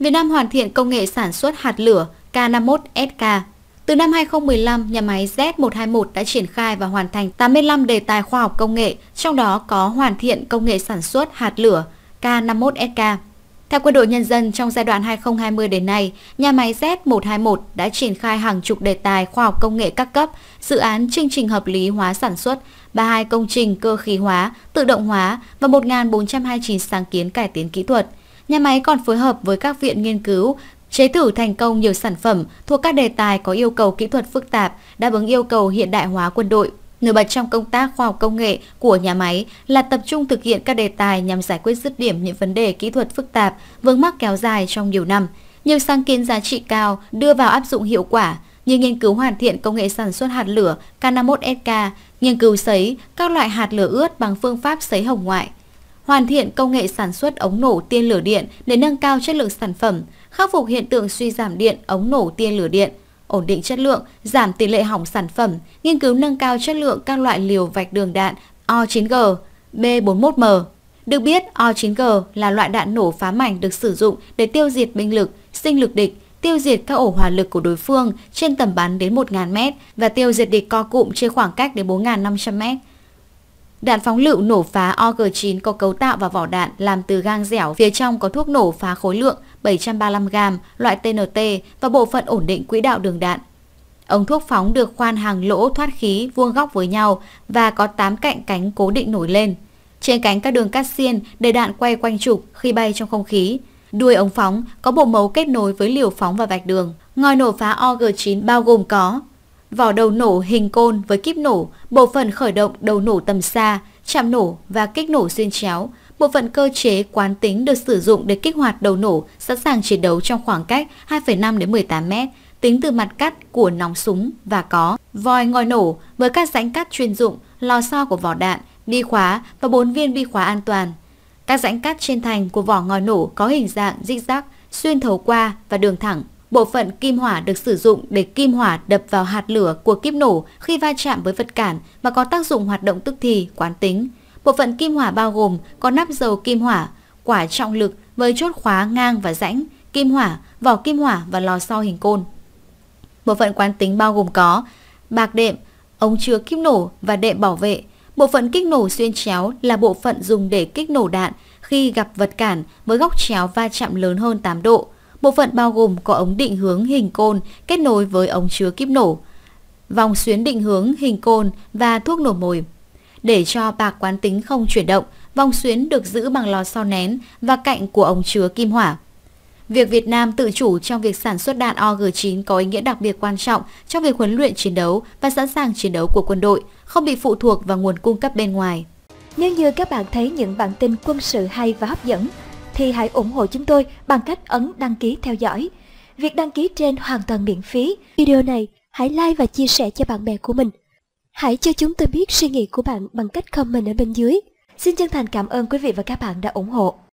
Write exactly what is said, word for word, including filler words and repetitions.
Việt Nam hoàn thiện công nghệ sản xuất hạt lửa K năm mươi mốt S K. Từ năm hai không một năm, nhà máy Z một hai một đã triển khai và hoàn thành tám mươi lăm đề tài khoa học công nghệ, trong đó có hoàn thiện công nghệ sản xuất hạt lửa K năm mươi mốt S K. Theo Quân đội Nhân dân, trong giai đoạn hai không hai không đến nay, nhà máy Z một hai một đã triển khai hàng chục đề tài khoa học công nghệ các cấp, dự án chương trình hợp lý hóa sản xuất, ba mươi hai công trình cơ khí hóa, tự động hóa và một nghìn bốn trăm hai mươi chín sáng kiến cải tiến kỹ thuật. Nhà máy còn phối hợp với các viện nghiên cứu, chế thử thành công nhiều sản phẩm thuộc các đề tài có yêu cầu kỹ thuật phức tạp, đáp ứng yêu cầu hiện đại hóa quân đội. Nổi bật trong công tác khoa học công nghệ của nhà máy là tập trung thực hiện các đề tài nhằm giải quyết dứt điểm những vấn đề kỹ thuật phức tạp, vướng mắc kéo dài trong nhiều năm. Nhiều sáng kiến giá trị cao đưa vào áp dụng hiệu quả như nghiên cứu hoàn thiện công nghệ sản xuất hạt lửa K năm mươi mốt S K, nghiên cứu sấy các loại hạt lửa ướt bằng phương pháp sấy hồng ngoại, hoàn thiện công nghệ sản xuất ống nổ tia lửa điện để nâng cao chất lượng sản phẩm, khắc phục hiện tượng suy giảm điện ống nổ tia lửa điện, ổn định chất lượng, giảm tỷ lệ hỏng sản phẩm, nghiên cứu nâng cao chất lượng các loại liều vạch đường đạn O chín G, B bốn mươi mốt M. Được biết, O chín G là loại đạn nổ phá mảnh được sử dụng để tiêu diệt binh lực, sinh lực địch, tiêu diệt các ổ hỏa lực của đối phương trên tầm bắn đến một nghìn mét và tiêu diệt địch co cụm trên khoảng cách đến bốn nghìn năm trăm mét. Đạn phóng lựu nổ phá O G chín có cấu tạo và vỏ đạn làm từ gang dẻo, phía trong có thuốc nổ phá khối lượng bảy trăm ba mươi lăm gam, loại T N T và bộ phận ổn định quỹ đạo đường đạn. Ống thuốc phóng được khoan hàng lỗ thoát khí vuông góc với nhau và có tám cạnh cánh cố định nổi lên. Trên cánh các đường cắt xiên để đạn quay quanh trục khi bay trong không khí. Đuôi ống phóng có bộ mấu kết nối với liều phóng và vạch đường. Ngòi nổ phá O G chín bao gồm có vỏ đầu nổ hình côn với kíp nổ, bộ phận khởi động đầu nổ tầm xa, chạm nổ và kích nổ xuyên chéo. Bộ phận cơ chế quán tính được sử dụng để kích hoạt đầu nổ, sẵn sàng chiến đấu trong khoảng cách hai phẩy năm đến mười tám mét, tính từ mặt cắt của nòng súng, và có vòi ngòi nổ với các rãnh cắt chuyên dụng, lò xo của vỏ đạn, bi khóa và bốn viên bi khóa an toàn. Các rãnh cắt trên thành của vỏ ngòi nổ có hình dạng zigzag, xuyên thấu qua và đường thẳng. Bộ phận kim hỏa được sử dụng để kim hỏa đập vào hạt lửa của kíp nổ khi va chạm với vật cản và có tác dụng hoạt động tức thì, quán tính. Bộ phận kim hỏa bao gồm có nắp dầu kim hỏa, quả trọng lực với chốt khóa ngang và rãnh, kim hỏa, vỏ kim hỏa và lò xo hình côn. Bộ phận quán tính bao gồm có bạc đệm, ống chứa kíp nổ và đệm bảo vệ. Bộ phận kích nổ xuyên chéo là bộ phận dùng để kích nổ đạn khi gặp vật cản với góc chéo va chạm lớn hơn tám độ. Bộ phận bao gồm có ống định hướng hình côn kết nối với ống chứa kíp nổ, vòng xuyến định hướng hình côn và thuốc nổ mồi. Để cho bạc quán tính không chuyển động, vòng xuyến được giữ bằng lò xo nén và cạnh của ống chứa kim hỏa. Việc Việt Nam tự chủ trong việc sản xuất đạn O G chín có ý nghĩa đặc biệt quan trọng trong việc huấn luyện chiến đấu và sẵn sàng chiến đấu của quân đội, không bị phụ thuộc vào nguồn cung cấp bên ngoài. Nếu như các bạn thấy những bản tin quân sự hay và hấp dẫn, thì hãy ủng hộ chúng tôi bằng cách ấn đăng ký theo dõi. Việc đăng ký trên hoàn toàn miễn phí. Video này hãy like và chia sẻ cho bạn bè của mình. Hãy cho chúng tôi biết suy nghĩ của bạn bằng cách comment ở bên dưới. Xin chân thành cảm ơn quý vị và các bạn đã ủng hộ.